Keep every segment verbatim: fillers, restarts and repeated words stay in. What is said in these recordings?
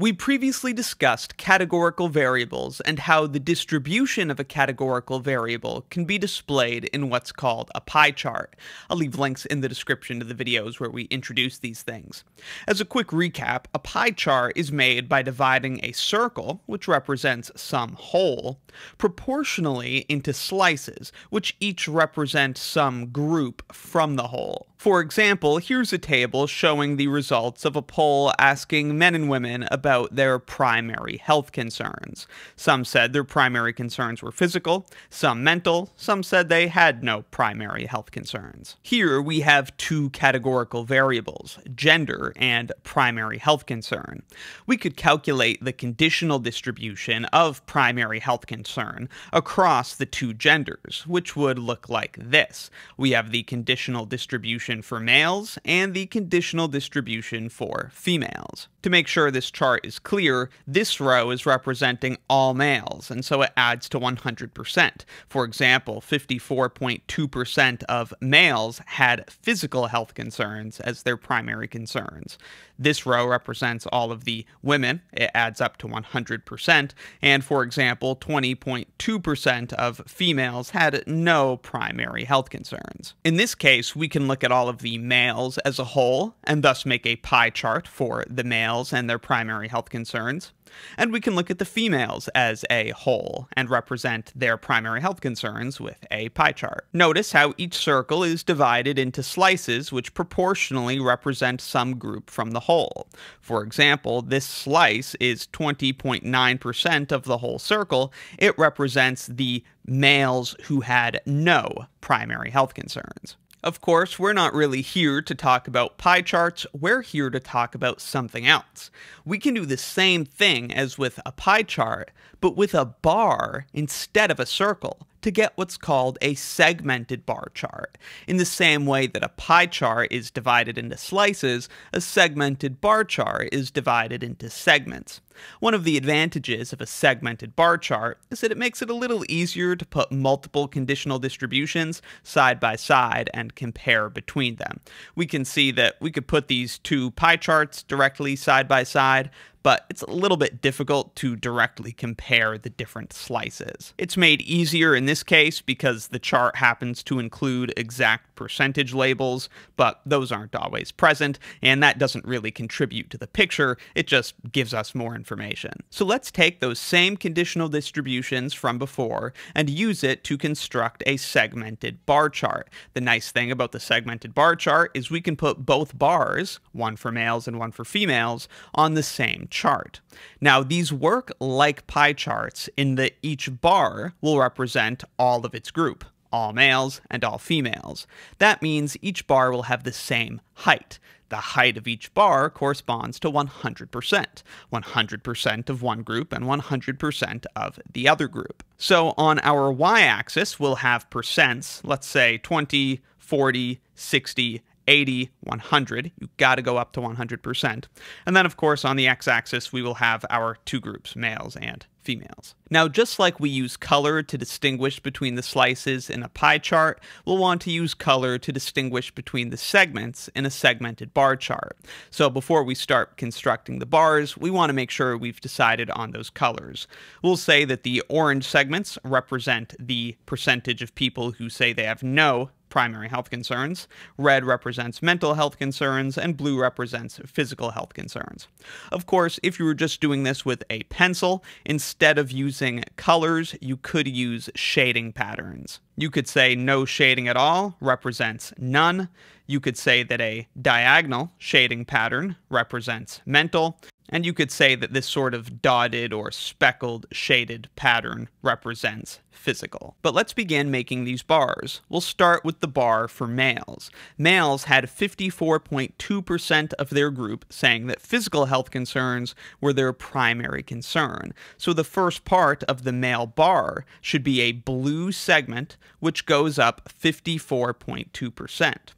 We previously discussed categorical variables and how the distribution of a categorical variable can be displayed in what's called a pie chart. I'll leave links in the description to the videos where we introduce these things. As a quick recap, a pie chart is made by dividing a circle, which represents some whole, proportionally into slices, which each represent some group from the whole. For example, here's a table showing the results of a poll asking men and women about their primary health concerns. Some said their primary concerns were physical, some mental, some said they had no primary health concerns. Here we have two categorical variables, gender and primary health concern. We could calculate the conditional distribution of primary health concern across the two genders, which would look like this. We have the conditional distribution for males and the conditional distribution for females. To make sure this chart is clear, this row is representing all males, and so it adds to one hundred percent. For example, fifty-four point two percent of males had physical health concerns as their primary concerns. This row represents all of the women, it adds up to one hundred percent, and for example, twenty point two percent of females had no primary health concerns. In this case, we can look at all all of the males as a whole, and thus make a pie chart for the males and their primary health concerns. And we can look at the females as a whole and represent their primary health concerns with a pie chart. Notice how each circle is divided into slices which proportionally represent some group from the whole. For example, this slice is twenty point nine percent of the whole circle. It represents the males who had no primary health concerns. Of course, we're not really here to talk about pie charts, we're here to talk about something else. We can do the same thing as with a pie chart, but with a bar instead of a circle, to get what's called a segmented bar chart. In the same way that a pie chart is divided into slices, a segmented bar chart is divided into segments. One of the advantages of a segmented bar chart is that it makes it a little easier to put multiple conditional distributions side by side and compare between them. We can see that we could put these two pie charts directly side by side, but it's a little bit difficult to directly compare the different slices. It's made easier in this case because the chart happens to include exact percentage labels, but those aren't always present, and that doesn't really contribute to the picture, it just gives us more information. So let's take those same conditional distributions from before and use it to construct a segmented bar chart. The nice thing about the segmented bar chart is we can put both bars, one for males and one for females, on the same chart. Now, these work like pie charts in that each bar will represent all of its group, all males and all females. That means each bar will have the same height. The height of each bar corresponds to one hundred percent, one hundred percent of one group and one hundred percent of the other group. So on our y-axis, we'll have percents, let's say twenty, forty, sixty, eighty, one hundred. You gotta go up to one hundred percent. And then, of course, on the x-axis, we will have our two groups, males and females. Now, just like we use color to distinguish between the slices in a pie chart, we'll want to use color to distinguish between the segments in a segmented bar chart. So before we start constructing the bars, we want to make sure we've decided on those colors. We'll say that the orange segments represent the percentage of people who say they have no primary health concerns, red represents mental health concerns, and blue represents physical health concerns. Of course, if you were just doing this with a pencil, instead of using colors, you could use shading patterns. You could say no shading at all represents none. You could say that a diagonal shading pattern represents mental. And you could say that this sort of dotted or speckled shaded pattern represents physical. But let's begin making these bars. We'll start with the bar for males. Males had fifty-four point two percent of their group saying that physical health concerns were their primary concern. So the first part of the male bar should be a blue segment, which goes up fifty-four point two percent.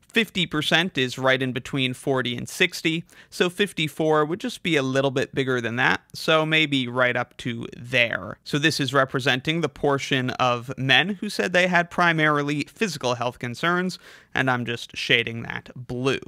fifty percent is right in between forty and sixty, so fifty-four would just be a little bit bigger than that, so maybe right up to there. So this is representing the portion of men who said they had primarily physical health concerns, and I'm just shading that blue.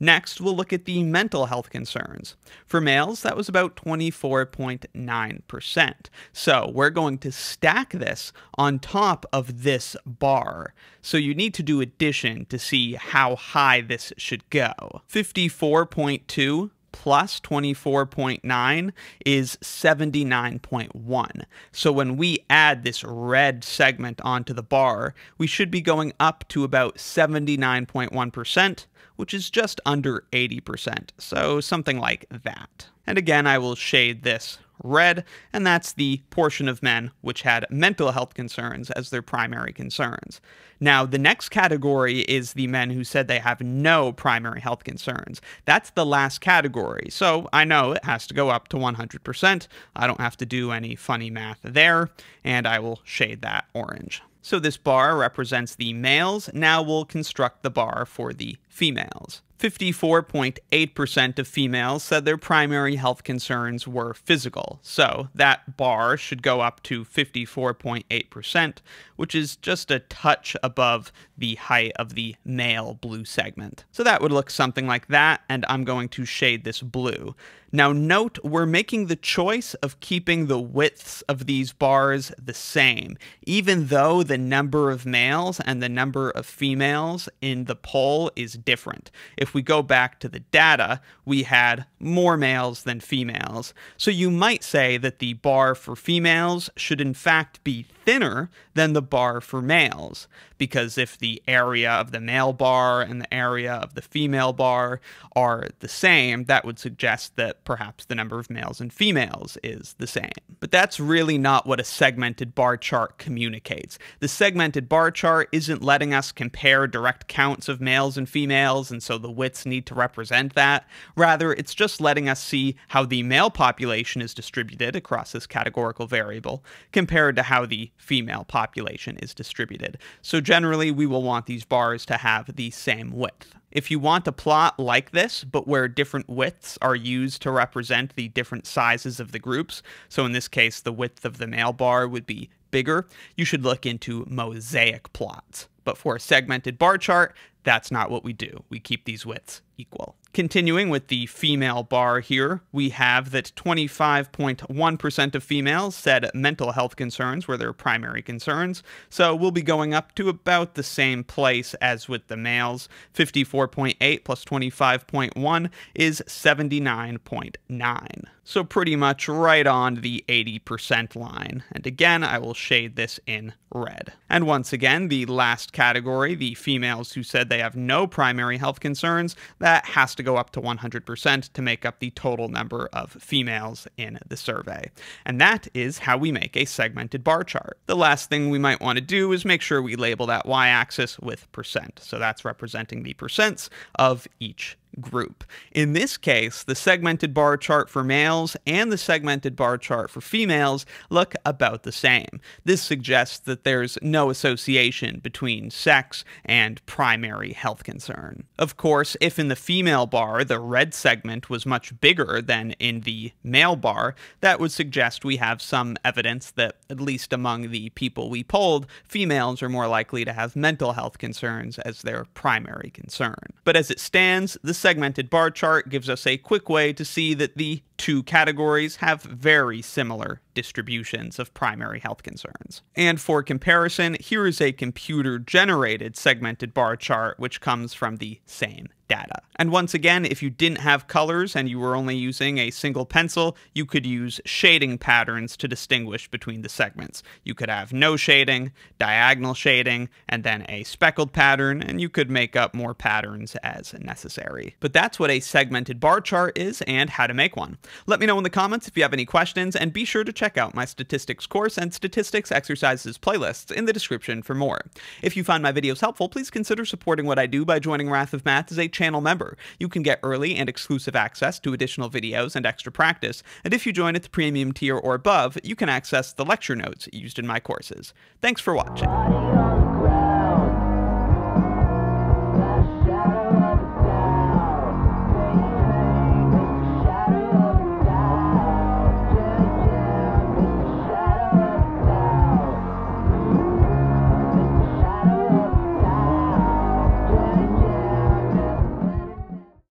Next, we'll look at the mental health concerns. For males, that was about twenty-four point nine percent. So we're going to stack this on top of this bar. So you need to do addition to see how high this should go. fifty-four point two plus twenty-four point nine is seventy-nine point one. So when we add this red segment onto the bar, we should be going up to about seventy-nine point one percent, which is just under eighty percent, so something like that. And again, I will shade this red, and that's the portion of men which had mental health concerns as their primary concerns. Now, the next category is the men who said they have no primary health concerns. That's the last category, so I know it has to go up to one hundred percent. I don't have to do any funny math there, and I will shade that orange. So this bar represents the males. Now we'll construct the bar for the females. fifty-four point eight percent of females said their primary health concerns were physical, so that bar should go up to fifty-four point eight percent, which is just a touch above the height of the male blue segment. So that would look something like that, and I'm going to shade this blue. Now note, we're making the choice of keeping the widths of these bars the same, even though the number of males and the number of females in the poll is different. If we go back to the data, we had more males than females. So you might say that the bar for females should in fact be thinner than the bar for males, because if the area of the male bar and the area of the female bar are the same, that would suggest that perhaps the number of males and females is the same. But that's really not what a segmented bar chart communicates. The segmented bar chart isn't letting us compare direct counts of males and females, and so the widths need to represent that. Rather, it's just letting us see how the male population is distributed across this categorical variable compared to how the female population is distributed. So generally, we will want these bars to have the same width. If you want a plot like this, but where different widths are used to represent the different sizes of the groups, so in this case, the width of the male bar would be bigger, you should look into mosaic plots. But for a segmented bar chart, that's not what we do. We keep these widths equal. Continuing with the female bar here, we have that twenty-five point one percent of females said mental health concerns were their primary concerns, so we'll be going up to about the same place as with the males. fifty-four point eight plus twenty-five point one is seventy-nine point nine. So pretty much right on the eighty percent line. And again, I will shade this in red. And once again, the last category, the females who said they have no primary health concerns, that has to go up to one hundred percent to make up the total number of females in the survey. And that is how we make a segmented bar chart. The last thing we might want to do is make sure we label that y-axis with percent. So that's representing the percents of each group. In this case, the segmented bar chart for males and the segmented bar chart for females look about the same. This suggests that there's no association between sex and primary health concern. Of course, if in the female bar the red segment was much bigger than in the male bar, that would suggest we have some evidence that, at least among the people we polled, females are more likely to have mental health concerns as their primary concern. But as it stands, the segmented bar chart gives us a quick way to see that the two categories have very similar distributions of primary health concerns. And for comparison, here is a computer-generated segmented bar chart which comes from the same data. And once again, if you didn't have colors and you were only using a single pencil, you could use shading patterns to distinguish between the segments. You could have no shading, diagonal shading, and then a speckled pattern, and you could make up more patterns as necessary. But that's what a segmented bar chart is and how to make one. Let me know in the comments if you have any questions, and be sure to check out my statistics course and statistics exercises playlists in the description for more. If you find my videos helpful, please consider supporting what I do by joining Wrath of Math as a channel member. You can get early and exclusive access to additional videos and extra practice, and if you join at the premium tier or above, you can access the lecture notes used in my courses. Thanks for watching.